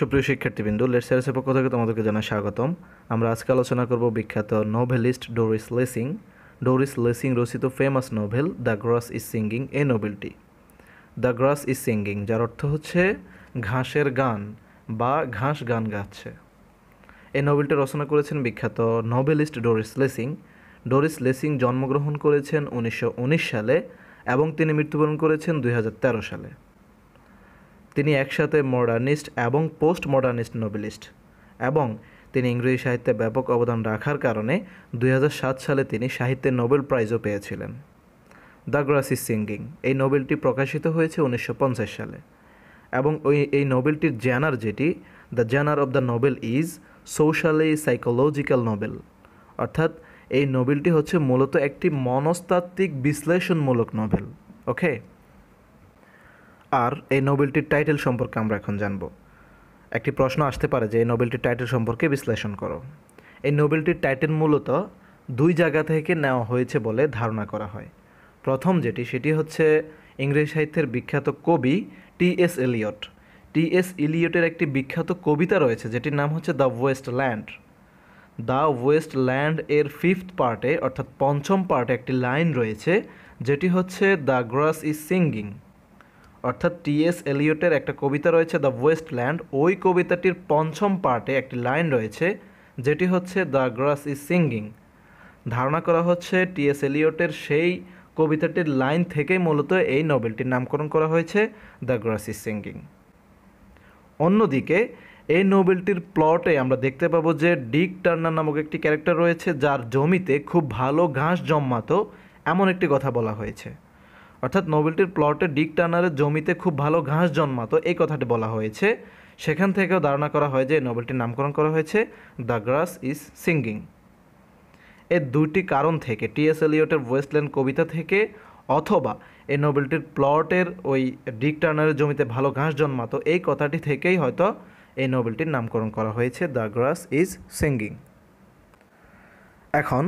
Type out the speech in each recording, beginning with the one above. সুপ্রিয় শিক্ষার্থীবৃন্দ, লেটস এর পক্ষ থেকে তোমাদেরকে জানাই স্বাগতম। আমরা আজকে আলোচনা করব বিখ্যাত নোভেলিস্ট ডোরিস লেসিং রচিত famous novel the grass is singing. এই নোভেলটি দ্য গ্রাস ইজ সিঙ্গিং, যার অর্থ হচ্ছে ঘাসের গান বা ঘাস গান গাচ্ছে। এই নোভেলটি রচনা করেছেন বিখ্যাত novelist Doris Lessing. Doris Lessing জন্মগ্রহণ করেছেন 1919 সালে এবং তিনি মৃত্যুবরণ করেছেন 2013 সালে। তিনি একসাথে মডার্নিস্ট এবং পোস্ট মডার্নিস্ট নোভেলিস্ট, এবং তিনি ইংরেজি সাহিত্যে ব্যাপক অবদান রাখার কারণে 2007 সালে তিনি সাহিত্যে নোবেল প্রাইজও পেয়েছিলেন। দ্য গ্রাস ইজ সিঙ্গিং এই নোবেলটি প্রকাশিত হয়েছে 1950 সালে, এবং এই নোবেলটির জেনার, যেটি the genre of the novel is socially psychological novel, অর্থাৎ এই নোবেলটি হচ্ছে মূলত একটি মনস্তাত্ত্বিক বিশ্লেষণমূলক নোবেল। ওকে, আর এই নোবেলটির টাইটেল সম্পর্কে আমরা এখন জানব। একটি প্রশ্ন আসতে পারে যে এই নোবেলটির টাইটেল সম্পর্কে বিশ্লেষণ করো। এই নোবেলটির টাইটেল মূলত দুই জায়গা থেকে নেওয়া হয়েছে বলে ধারণা করা হয়। প্রথম যেটি, সেটি হচ্ছে ইংরেজি সাহিত্যের বিখ্যাত কবি T.S. এলিয়ট। T.S. এলিয়টের একটি বিখ্যাত কবিতা রয়েছে যেটির নাম হচ্ছে দ্য ওয়েস্ট ল্যান্ড এর 5th পার্টে, অর্থাৎ 5ম পার্টে একটি লাইন রয়েছে যেটি হচ্ছে দ্য গ্রাস ইজ সিঙ্গিং, অর্থাৎ T.S. এলিয়টের একটা কবিতা রয়েছে দ্য ওয়েস্ট ল্যান্ড। ওই কবিতাটির 5ম পার্টে একটি লাইন রয়েছে যেটি হচ্ছে দ্য গ্রাস ইজ সিঙ্গিং। ধারণা করা হচ্ছে T.S. এলিয়টের সেই কবিতাটির লাইন থেকেই মূলত এই নোবেলটির নামকরণ করা হয়েছে দ্য গ্রাস ইজ সিঙ্গিং। অন্যদিকে এই নোবেলটির প্লটে আমরা দেখতে পাবো যে ডিক টার্নার নামক একটি ক্যারেক্টার রয়েছে যার জমিতে খুব ভালো ঘাস জন্মাতো, এমন একটি কথা বলা হয়েছে। অর্থাৎ নোবেলটির প্লটে ডিক টার্নারের জমিতে খুব ভালো ঘাস জন্মাতো এই কথাটি বলা হয়েছে। সেখান থেকেও ধারণা করা হয় যে এই নোবেলটির নামকরণ করা হয়েছে দ্য গ্রাস ইজ সিঙ্গিং। এর দুইটি কারণ থেকে, T.S. এলিয়টের ওয়েস্টল্যান্ড কবিতা থেকে অথবা এই নোবেলটির প্লটের ওই ডিক টার্নারের জমিতে ভালো ঘাস জন্মাতো এই কথাটি থেকেই হয়তো এই নোবেলটির নামকরণ করা হয়েছে দ্য গ্রাস ইজ সিঙ্গিং। এখন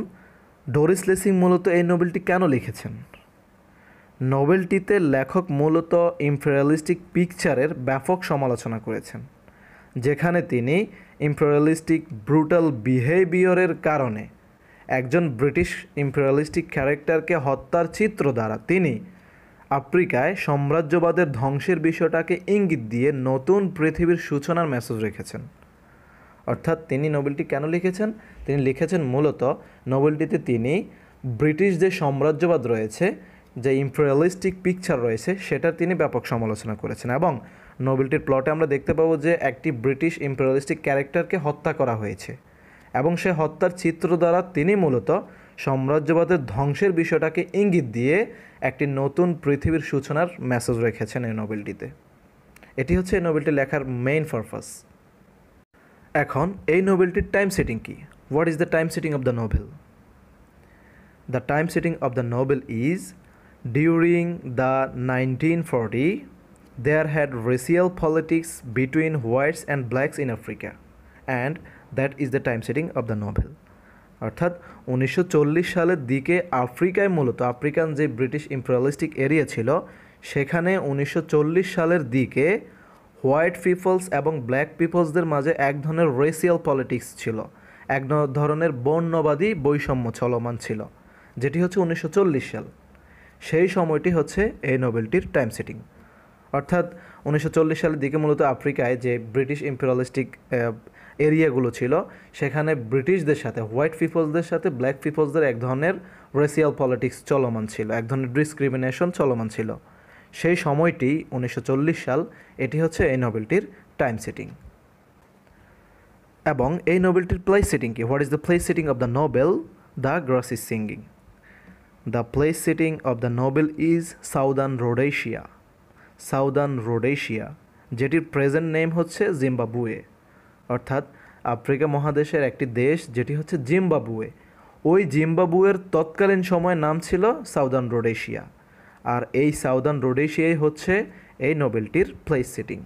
ডোরিস লেসিং মূলত এই নোবেলটি কেন লিখেছেন? নোবেলটিতে লেখক মূলত ইম্পেরিয়ালিস্টিক পিকচারের ব্যাপক সমালোচনা করেছেন, যেখানে তিনি ইম্পেরিয়ালিস্টিক ব্রুটাল বিহেভিয়রের কারণে একজন ব্রিটিশ ইম্পেরিয়ালিস্টিক ক্যারেক্টারকে হত্যার চিত্র দ্বারা তিনি আফ্রিকায় সাম্রাজ্যবাদের ধ্বংসের বিষয়টাকে ইঙ্গিত দিয়ে নতুন পৃথিবীর সূচনার মেসেজ রেখেছেন। অর্থাৎ তিনি নোবেলটি কেন লিখেছেন? তিনি লিখেছেন মূলত নোবেলটিতে তিনি ব্রিটিশ যে সাম্রাজ্যবাদ রয়েছে, যে ইম্পেরিয়ালিস্টিক পিকচার রয়েছে, সেটার তিনি ব্যাপক সমালোচনা করেছেন। এবং নোবেলটির প্লটে আমরা দেখতে পাবো যে একটি ব্রিটিশ ইম্পেরিয়ালিস্টিক ক্যারেক্টারকে হত্যা করা হয়েছে, এবং সে হত্যার চিত্র দ্বারা তিনি মূলত সাম্রাজ্যবাদের ধ্বংসের বিষয়টাকে ইঙ্গিত দিয়ে একটি নতুন পৃথিবীর সূচনার মেসেজ রেখেছেন এই নোবেলটিতে। এটি হচ্ছে এই নোবেলটি লেখার মেইন পারপাস। এখন এই নোবেলটির টাইম সেটিং কী? What is the time setting of the novel? The time setting of the novel is during the 1940 there had racial politics between whites and blacks in Africa, and that is the time setting of the novel. অর্থাৎ 1940 সালের দিকে আফ্রিকায় মূলত African যে British imperialistic area ছিল, সেখানে 1940 সালের দিকে হোয়াইট পিপলস এবং ব্ল্যাক পিপলসদের মাঝে এক ধরনের রেসিয়াল পলিটিক্স ছিল, এক ধরনের বর্ণবাদী বৈষম্য চলমান ছিল, যেটি হচ্ছে 1940 সাল। সেই সময়টি হচ্ছে এই নোবেলটির টাইম সেটিং। অর্থাৎ 1940 সালের দিকে মূলত আফ্রিকায় যে ব্রিটিশ ইম্পেরিয়ালিস্টিক এরিয়াগুলো ছিল, সেখানে ব্রিটিশদের সাথে, হোয়াইট পিপলসদের সাথে ব্ল্যাক পিপলসদের এক ধরনের রেসিয়াল পলিটিক্স চলমান ছিল, এক ধরনের ডিসক্রিমিনেশন চলমান ছিল। সেই সময়টি 1940 সাল, এটি হচ্ছে এই নোবেলটির টাইম সেটিং। এবং এই নোবেলটির প্লেস সেটিং কি? What is the place setting of the novel the grass is singing? The place setting of the novel is southern Rhodesia, যেটির প্রেজেন্ট নেম হচ্ছে জিম্বাবুয়ে। অর্থাৎ আফ্রিকা মহাদেশের একটি দেশ যেটি হচ্ছে জিম্বাবুয়ে। ওই জিম্বাবুয়ের তৎকালীন সময়ে নাম ছিল সাউদার্ন রোডেশিয়া, আর এই সাউদার্ন রোডেশিয়াই হচ্ছে এই নোবেলটির প্লেস সেটিং।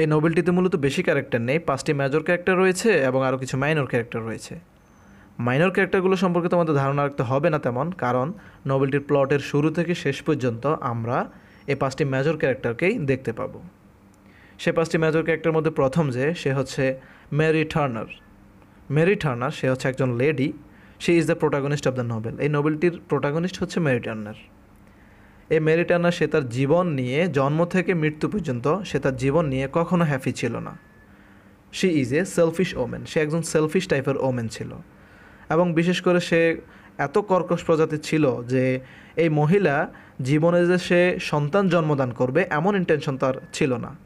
এই নোবেলটিতে মূলত বেশি ক্যারেক্টার নেই, 5টি মেজর ক্যারেক্টার রয়েছে এবং আরও কিছু মাইনর ক্যারেক্টার রয়েছে। মাইনর ক্যারেক্টারগুলো সম্পর্কে তোমাদের ধারণা রাখতে হবে না তেমন, কারণ নোবেলটির প্লটের শুরু থেকে শেষ পর্যন্ত আমরা এই 5টি মেজর ক্যারেক্টারকেই দেখতে পাবো। से पाँचटी मेजर कैरेक्टर मध्य प्रथम जे से हे मैरी टार्नार से हे एक lady she is the protagonist of the novel. ये नोबेलटिर प्रोटैगनिस्ट हे मैरी टार्नार। ए मैरी टार्नार से तार जीवन निये जन्म थेके मृत्यु पर्यन्त से तार जीवन निये कखनो हैपी छिलो ना। She is a selfish woman, से एकजन सेल्फिश टाइपेर ओमेन छिलो एबं विशेष करे से एत कर्कश प्रजातिर छिलो जे ए महिला जीवने जे से सन्तान जन्मदान करबे एमन इंटेंशन तार छिलो ना।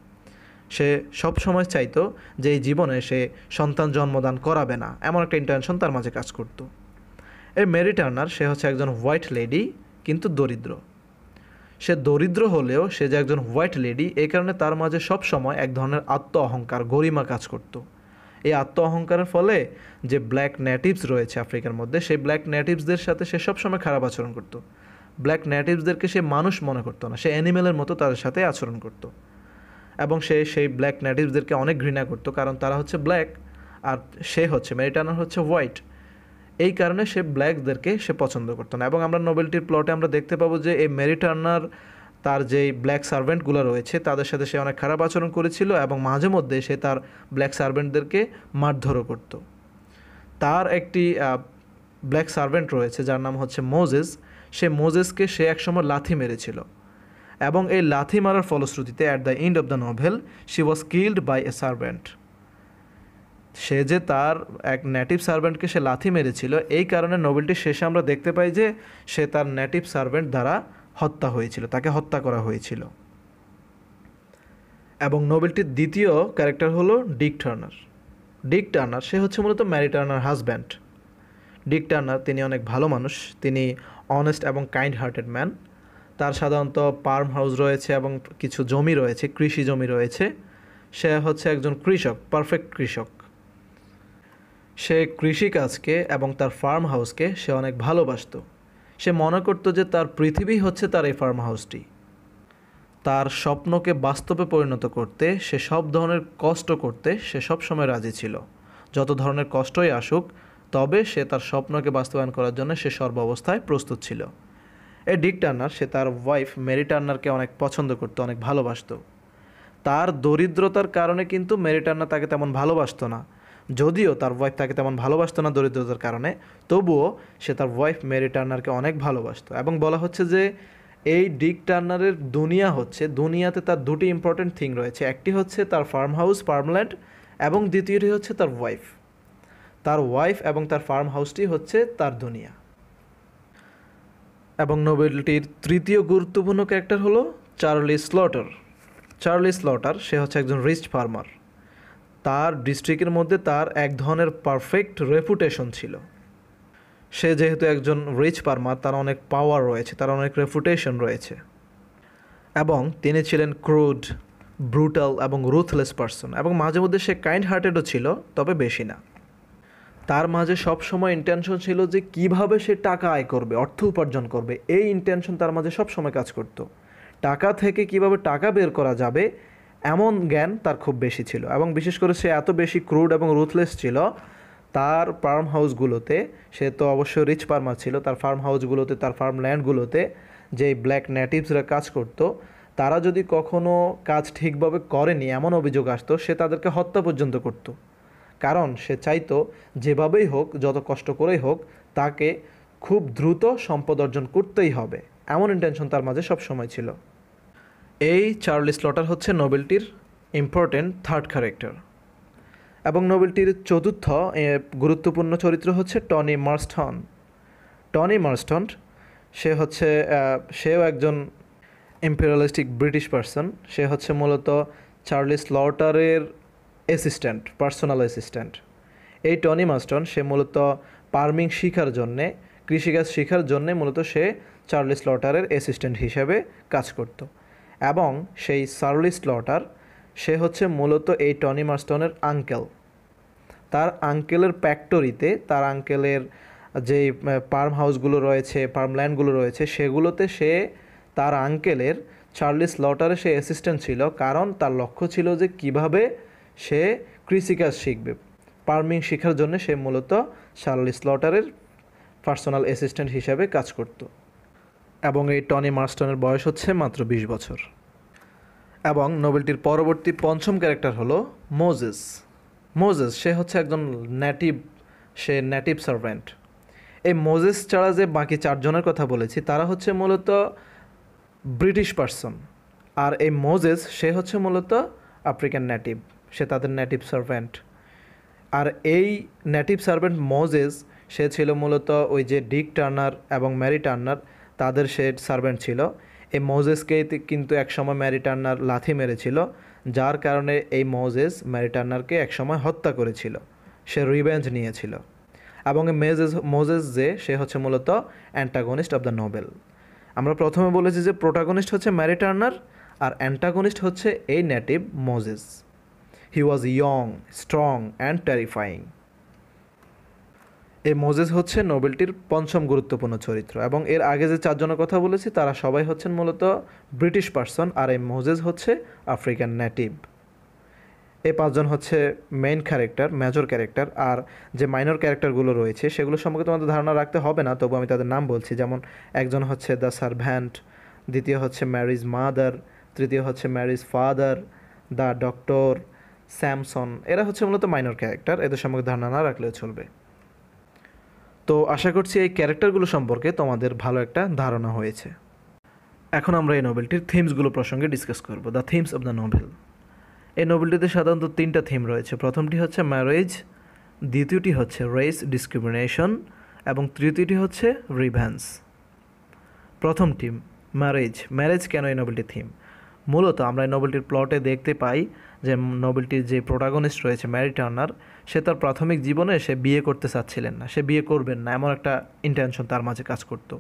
से सब समय चाइतो जे जीवने से सन्तान जन्मदान कराबे ना एमन एकटा इंटेंशन तार माझे काज करतो। ए मैरी टार्नार से हच्छे एकजन व्हाइट लेडी किन्तु दरिद्र। से दरिद्र होलेओ से जे एकजन व्हाइट लेडी एई कारणे तार माझे सब समय एक धरनेर आत्म अहंकार गरिमा काज करतो। ये आत्म अहंकार फले जे ब्लैक नेटिव्स रयेछे आफ्रिकार मध्य से ब्लैक नेटिव्सदेर साथे से सब समय खराब आचरण करतो। ब्लैक नेटिव्सदेरके से मानुष मने करतो ना, से एनिमेलेर मतो तादेर साथे आचरण करतो एबं से ब्लैक नेटिव्सदेरके अनेक घृणा करतो कारण तारा होच्छे ब्लैक और से होच्छे मैरी टार्नार होच्छे व्हाइट। এই কারণে সে ব্ল্যাকদেরকে সে পছন্দ করত না। এবং আমরা নোবেলটির প্লটে আমরা দেখতে পাবো যে এই ম্যারি টার্নার তার যেই ব্ল্যাক সার্ভেন্টগুলো রয়েছে তাদের সাথে সে অনেক খারাপ আচরণ করেছিল এবং মাঝে মধ্যে সে তার ব্ল্যাক সার্ভেন্টদেরকে মারধরও করত। তার একটি ব্ল্যাক সার্ভেন্ট রয়েছে যার নাম হচ্ছে মোজেস। সে মোজেসকে সে একসময় লাথি মেরেছিল এবং এই লাথি মারার ফলশ্রুতিতে at the end of the novel she was killed by a servant. से जे तार एक नेटिव सार्वेंट के से लाथी मेरेछिलो एई कारणे नोबेलटिर शेषे आमरा देखते पाई जे से तार नेटिव सार्वेंट द्वारा हत्या हयेछिलो, ताके हत्या करा हयेछिलो। एबं नोबेलटिर द्वितीय क्यारेक्टर हलो डिक टार्नार। डिक टार्नार से हच्छे मूलत Mary Turner husband. Dick Turner तिनि अनेक भालो मानुष, तिनि अनेस्ट एबं काइंड हार्टेड मैन। तार साधारणत फार्म हाउस रयेछे एबं किछु जमी रयेछे, कृषि जमी रयेछे। से हच्छे एकजन कृषक, परफेक्ट कृषक। সে কৃষিকাজকে এবং তার ফার্ম হাউসকে সে অনেক ভালোবাসত। সে মনে করত যে তার পৃথিবী হচ্ছে তার এই ফার্ম হাউসটি। তার স্বপ্নকে বাস্তবে পরিণত করতে সে সব ধরনের কষ্ট করতে সে সবসময় রাজি ছিল। যত ধরনের কষ্টই আসুক তবে সে তার স্বপ্নকে বাস্তবায়ন করার জন্য সে সর্বাবস্থায় প্রস্তুত ছিল। এই ডিক টার্নার সে তার ওয়াইফ ম্যারি টার্নারকে অনেক পছন্দ করত, অনেক ভালোবাসত। তার দরিদ্রতার কারণে কিন্তু ম্যারি টার্নার তাকে তেমন ভালোবাসত না। যদিও তার ওয়াইফ তাকে তেমন ভালোবাসতো না দরিদ্রতার কারণে, তবুও সে তার ওয়াইফ ম্যারি টার্নারকে অনেক ভালোবাসতো। এবং বলা হচ্ছে যে এই ডিক টার্নারের দুনিয়া হচ্ছে, দুনিয়াতে তার দুটি ইম্পর্টেন্ট থিং রয়েছে, একটি হচ্ছে তার ফার্ম হাউস ফার্মল্যান্ড এবং দ্বিতীয়টি হচ্ছে তার ওয়াইফ। তার ওয়াইফ এবং তার ফার্ম হাউসটি হচ্ছে তার দুনিয়া। এবং নোবেলটির তৃতীয় গুরুত্বপূর্ণ ক্যারেক্টার হলো চার্লি স্লটার। চার্লি স্লটার সে হচ্ছে একজন রিচ ফার্মার। তার ডিস্ট্রিক্টের মধ্যে তার এক ধরনের পারফেক্ট রেপুটেশন ছিল। সে যেহেতু একজন রিচ ফার্মার তার অনেক পাওয়ার রয়েছে, তার অনেক রেপুটেশন রয়েছে। এবং তিনি ছিলেন ক্রুড, ব্রুটাল এবং রুথলেস পারসন। এবং মাঝে মধ্যে সে কাইন্ড হার্টেডও ছিল, তবে বেশি না। তার মাঝে সবসময় ইন্টেনশন ছিল যে কিভাবে সে টাকা আয় করবে, অর্থ উপার্জন করবে। এই ইন্টেনশন তার মাঝে সবসময় কাজ করত। টাকা থেকে কিভাবে টাকা বের করা যাবে এমন জ্ঞান তার খুব বেশি ছিল। এবং বিশেষ করে সে এত বেশি ক্রুড এবং রুথলেস ছিল, তার ফার্ম হাউসগুলোতে সে তো অবশ্যই রিচ ফার্মার ছিল, তার ফার্ম হাউসগুলোতে তার ফার্ম ল্যান্ডগুলোতে যে ব্ল্যাক নেটিভসরা কাজ করত তারা যদি কখনও কাজ ঠিকভাবে করেনি এমন অভিযোগ আসতো সে তাদেরকে হত্যা পর্যন্ত করত। কারণ সে চাইতো যেভাবেই হোক, যত কষ্ট করেই হোক, তাকে খুব দ্রুত সম্পদ অর্জন করতেই হবে, এমন ইন্টেনশন তার মাঝে সবসময় ছিল। এই চার্লি স্লটার হচ্ছে নোবেলটির ইম্পর্টেন্ট থার্ড ক্যারেক্টার। এবং নোবেলটির চতুর্থ গুরুত্বপূর্ণ চরিত্র হচ্ছে টনি মার্স্টন। টনি মার্স্টন সে হচ্ছে সেও একজন ইম্পেরিয়ালিস্টিক ব্রিটিশ পারসন। সে হচ্ছে মূলত চার্লি স্লটারের অ্যাসিস্ট্যান্ট, পার্সোনাল অ্যাসিস্ট্যান্ট। এই টনি মার্স্টন সে মূলত ফার্মিং শেখার জন্যে, কৃষিকাজ শেখার জন্যে মূলত সে চার্লি স্লটারের অ্যাসিস্ট্যান্ট হিসেবে কাজ করত। এবং সেই চার্লি স্লটার সে হচ্ছে মূলত এই টনি মার্স্টনের আঙ্কেল। তার আঙ্কেলের ফ্যাক্টরিতে, তার আঙ্কেলের যে ফার্ম হাউসগুলো রয়েছে, ফার্মল্যান্ডগুলো রয়েছে, সেগুলোতে সে তার আঙ্কেলের চার্লি স্লটারে সে অ্যাসিস্ট্যান্ট ছিল। কারণ তার লক্ষ্য ছিল যে কিভাবে সে কৃষিকাজ শিখবে। ফার্মিং শেখার জন্য সে মূলত চার্লি স্লটারের পার্সোনাল অ্যাসিস্ট্যান্ট হিসাবে কাজ করত। এবং এই টনি মার্স্টনের বয়স হচ্ছে মাত্র 20 বছর। এবং নোবেলটির পরবর্তী পঞ্চম ক্যারেক্টার হলো মোজেস। মোজেস সে হচ্ছে একজন সে ন্যাটিভ সার্ভেন্ট। এই মোজেস ছাড়া যে বাকি চারজনের কথা বলেছি তারা হচ্ছে মূলত ব্রিটিশ পার্সন, আর এই মোজেস সে হচ্ছে মূলত আফ্রিকান ন্যাটিভ, সে তাদের ন্যাটিভ সার্ভেন্ট। আর এই ন্যাটিভ সার্ভেন্ট মোজেস সে ছিল মূলত ওই যে ডিক টার্নার এবং ম্যারি টার্নার তাদের সে সার্ভেন্ট ছিল। এই মোজেসকে কিন্তু একসময় ম্যারি টার্নার লাথি মেরেছিল, যার কারণে এই মোজেস ম্যারি টার্নারকে একসময় হত্যা করেছিল, সে রিভেঞ্জ নিয়েছিল। এবং মোজেস যে সে হচ্ছে মূলত অ্যান্টাগনিস্ট অব দ্য নোবেল। আমরা প্রথমে বলেছি যে প্রোটাগনিস্ট হচ্ছে ম্যারি টার্নার আর অ্যান্টাগনিস্ট হচ্ছে এই native Moses. He was young, strong and terrifying. এই মোজেস হচ্ছে নোবেলটির পঞ্চম গুরুত্বপূর্ণ চরিত্র, এবং এর আগে যে চারজনের কথা বলেছি তারা সবাই হচ্ছেন মূলত ব্রিটিশ পার্সন, আর এই মোজেস হচ্ছে আফ্রিকান নেটিভ। এই পাঁচজন হচ্ছে মেইন ক্যারেক্টার, মেজর ক্যারেক্টার। আর যে মাইনর ক্যারেক্টারগুলো রয়েছে সেগুলো সম্পর্কে তোমাদের ধারণা রাখতে হবে না, তবু আমি তাদের নাম বলছি। যেমন একজন হচ্ছে দ্য সার্ভ্যান্ট, দ্বিতীয় হচ্ছে ম্যারিজ মাদার, তৃতীয় হচ্ছে marriage father, the doctor, Samson. এরা হচ্ছে মূলত মাইনর ক্যারেক্টার, এদের সম্পর্কে ধারণা না রাখলেও চলবে। তো আশা করছি এই ক্যারেক্টারগুলো সম্পর্কে তোমাদের ভালো একটা ধারণা হয়েছে। এখন আমরা এই নোবেলটির থিমসগুলো প্রসঙ্গে ডিসকাস করব। The themes of the novel. এই নোবেলটিতে সাধারণত তিনটা থিম রয়েছে। প্রথমটি হচ্ছে ম্যারেজ, দ্বিতীয়টি হচ্ছে রেস ডিসক্রিমিনেশন এবং তৃতীয়টি হচ্ছে রিভেঞ্জ। প্রথম থিম ম্যারেজ। ম্যারেজ কেন এই নোবেলটির থিম? মূলত আমরা এই নোবেলটির প্লটে দেখতে পাই যে নোবেলটির যে প্রোটাগনিস্ট রয়েছে ম্যারি টার্নার, সে তার প্রাথমিক জীবনে সে বিয়ে করতে চাচ্ছিলেন না, সে বিয়ে করবেন না, এমন একটা ইন্টেনশন তার মাঝে কাজ করতো।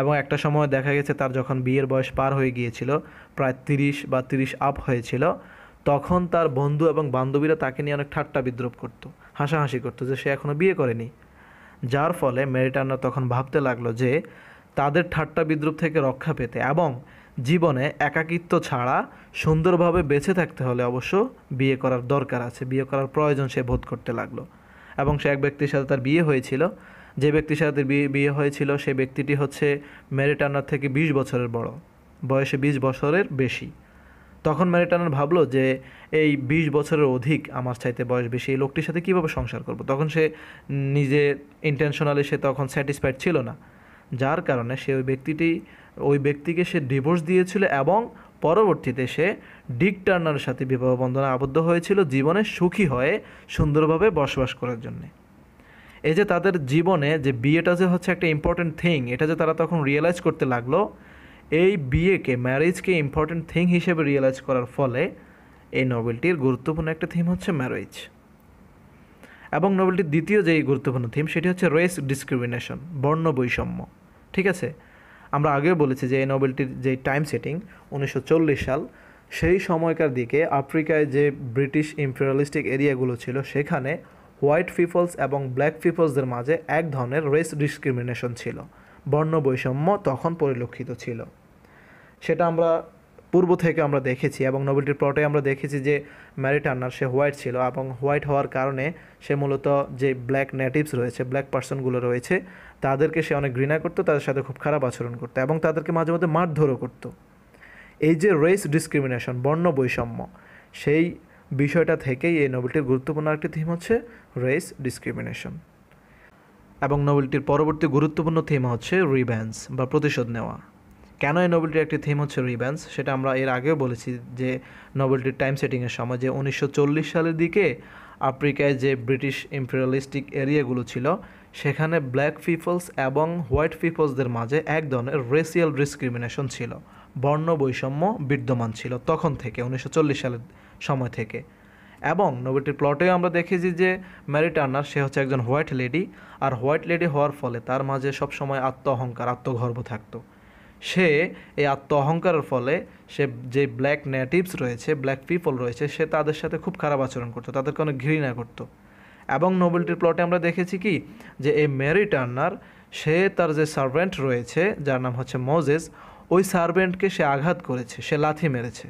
এবং একটা সময় দেখা গেছে তার যখন বিয়ের বয়স পার হয়ে গিয়েছিল, প্রায় 30 বা 30+ হয়েছিল, তখন তার বন্ধু এবং বান্ধবীরা তাকে নিয়ে অনেক ঠাট্টা বিদ্রুপ করতো, হাসাহাসি করতো যে সে এখনও বিয়ে করেনি। যার ফলে ম্যারি টার্নার তখন ভাবতে লাগলো যে তাদের ঠাট্টা বিদ্রুপ থেকে রক্ষা পেতে এবং জীবনে একাকিত্ব ছাড়া সুন্দরভাবে বেঁচে থাকতে হলে অবশ্য বিয়ে করার দরকার আছে, বিয়ে করার প্রয়োজন সে বোধ করতে লাগলো। এবং সে এক ব্যক্তির সাথে তার বিয়ে হয়েছিল। যে ব্যক্তির সাথে বিয়ে হয়েছিল সে ব্যক্তিটি হচ্ছে ম্যারি টার্নার থেকে 20 বছরের বড়, বয়সে 20 বছরের বেশি। তখন ম্যারি টার্নার ভাবলো যে এই 20 বছরের অধিক, আমার চাইতে বয়স বেশি, এই লোকটির সাথে কীভাবে সংসার করব। তখন সে নিজে ইন্টেনশনালি সে তখন স্যাটিসফাইড ছিল না, যার কারণে সে ওই ব্যক্তিকে সে ডিভোর্স দিয়েছিল এবং পরবর্তীতে সে ডিক টার্নারের সাথে বিবাহ বন্ধনে আবদ্ধ হয়েছিল, জীবনে সুখী হয়ে সুন্দরভাবে বসবাস করার জন্যে। এই যে তাদের জীবনে যে বিয়েটা যে হচ্ছে একটা ইম্পর্ট্যান্ট থিং, এটা যে তারা তখন রিয়েলাইজ করতে লাগলো, এই বিয়েকে, ম্যারেজকে ইম্পর্ট্যান্ট থিং হিসেবে রিয়েলাইজ করার ফলে এই নোবেলটির গুরুত্বপূর্ণ একটা থিম হচ্ছে ম্যারেজ। এবং নোবেলটির দ্বিতীয় যে গুরুত্বপূর্ণ থিম সেটি হচ্ছে রেস ডিসক্রিমিনেশন, বর্ণ বৈষম্য। ঠিক আছে, আমরা আগেও বলেছি যে এই নোবেলটির যে টাইম সেটিং 1940 সাল, সেই সময়কার দিকে আফ্রিকায় যে ব্রিটিশ ইম্পেরিয়ালিস্টিক এরিয়াগুলো ছিল সেখানে হোয়াইট পিপলস এবং ব্ল্যাক পিপলসদের মাঝে এক ধরনের রেস ডিসক্রিমিনেশন ছিল, বর্ণ বৈষম্য তখন পরিলক্ষিত ছিল। সেটা আমরা পূর্ব থেকে আমরা দেখেছি এবং নোবেলটির প্লটে আমরা দেখেছি যে ম্যারি টার্নার সে হোয়াইট ছিল এবং হোয়াইট হওয়ার কারণে সে মূলত যে ব্ল্যাক নেটিভস রয়েছে, ব্ল্যাক পার্সনগুলো রয়েছে, তাদেরকে সে অনেক ঘৃণা করতো, তাদের সাথে খুব খারাপ আচরণ করতো এবং তাদেরকে মাঝে মধ্যে মারধরও করতো। এই যে রেস ডিসক্রিমিনেশন, বর্ণ বৈষম্য, সেই বিষয়টা থেকেই এই নোবেলটির গুরুত্বপূর্ণ একটি থিম হচ্ছে রেস ডিসক্রিমিনেশন। এবং নোবেলটির পরবর্তী গুরুত্বপূর্ণ থিম হচ্ছে রিভেঞ্জ বা প্রতিশোধ নেওয়া। কেন এই নোবেলটির একটি থিম হচ্ছে রিভেঞ্জ, সেটা আমরা এর আগেও বলেছি যে নোবেলটির টাইম সেটিংয়ের সময় যে 1940 সালের দিকে আফ্রিকায় যে ব্রিটিশ ইম্পেরিয়ালিস্টিক এরিয়াগুলো ছিল সেখানে ব্ল্যাক পিপলস এবং হোয়াইট পিপলসদের মাঝে এক ধরনের রেসিয়াল ডিসক্রিমিনেশন ছিল, বর্ণ বৈষম্য বিদ্যমান ছিল তখন থেকে, 1940 সালের সময় থেকে। এবং নোবেলটির প্লটেও আমরা দেখেছি যে ম্যারি টার্নার সে হচ্ছে একজন হোয়াইট লেডি, আর হোয়াইট লেডি হওয়ার ফলে তার মাঝে সবসময় আত্ম অহংকার, আত্মগর্ব থাকতো। সে এই আত্ম অহংকারের ফলে সে যে ব্ল্যাক নেটিভস রয়েছে, ব্ল্যাক পিপল রয়েছে, সে তাদের সাথে খুব খারাপ আচরণ করতো, তাদেরকে অনেক ঘৃণা করতো। এবং নোবেলটির প্লটে আমরা দেখেছি কি যে এই ম্যারি টার্নার সে তার যে সার্ভেন্ট রয়েছে যার নাম হচ্ছে মোজেস, ওই সার্ভেন্টকে সে আঘাত করেছে, সে লাথি মেরেছে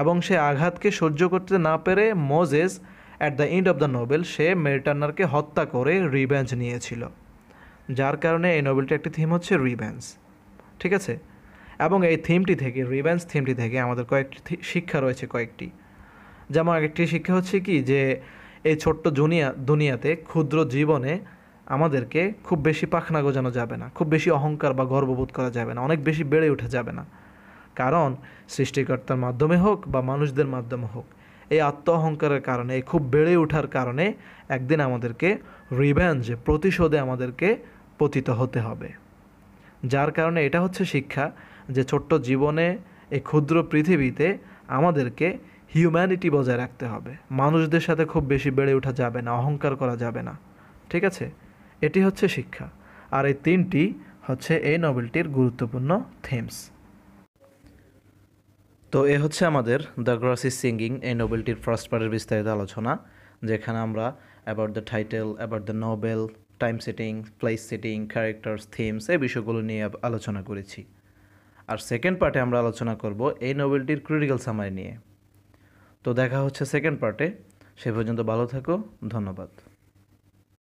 এবং সে আঘাতকে সহ্য করতে না পেরে Moses at the end of the novel সে ম্যারি টার্নারকে হত্যা করে রিভেঞ্জ নিয়েছিল, যার কারণে এই নোবেলটি একটি থিম হচ্ছে রিভেঞ্জ। ঠিক আছে, এবং এই থিমটি থেকে রিভেঞ্জ থিমটি থেকে আমাদের কয়েকটি শিক্ষা রয়েছে কয়েকটি। যেমন একটি শিক্ষা হচ্ছে কি যে এই ছোট্ট দুনিয়াতে ক্ষুদ্র জীবনে আমাদেরকে খুব বেশি পাখনা গোজানো যাবে না, খুব বেশি অহংকার বা গর্ববোধ করা যাবে না, অনেক বেশি বেড়ে উঠে যাবে না। কারণ সৃষ্টিকর্তার মাধ্যমে হোক বা মানুষদের মাধ্যমে হোক এই আত্ম অহংকারের কারণে, এই খুব বেড়ে ওঠার কারণে একদিন আমাদেরকে রিভেঞ্জে প্রতিশোধে আমাদেরকে পতিত হতে হবে। যার কারণে এটা হচ্ছে শিক্ষা যে ছোট্ট জীবনে এই ক্ষুদ্র পৃথিবীতে আমাদেরকে হিউম্যানিটি বজায় রাখতে হবে, মানুষদের সাথে খুব বেশি বেড়ে ওঠা যাবে না, অহংকার করা যাবে না, ঠিক আছে? এটি হচ্ছে শিক্ষা। আর এই তিনটি হচ্ছে এই নভেলটির গুরুত্বপূর্ণ থিমস। তো এ হচ্ছে আমাদের দ্য গ্রাস ইজ সিঙ্গিং এই নভেলটির ফার্স্ট পার্টের বিস্তারিত আলোচনা, যেখানে আমরা about the title, about the novel, time setting, place setting, characters, themes, এই বিষয়গুলো নিয়ে আলোচনা করেছি। আর সেকেন্ড পার্টে আমরা আলোচনা করব এই নভেলটির ক্রিটিক্যাল সামারি নিয়ে। তো দেখা হচ্ছে সেকেন্ড পার্টে, সে পর্যন্ত ভালো থাকো, ধন্যবাদ।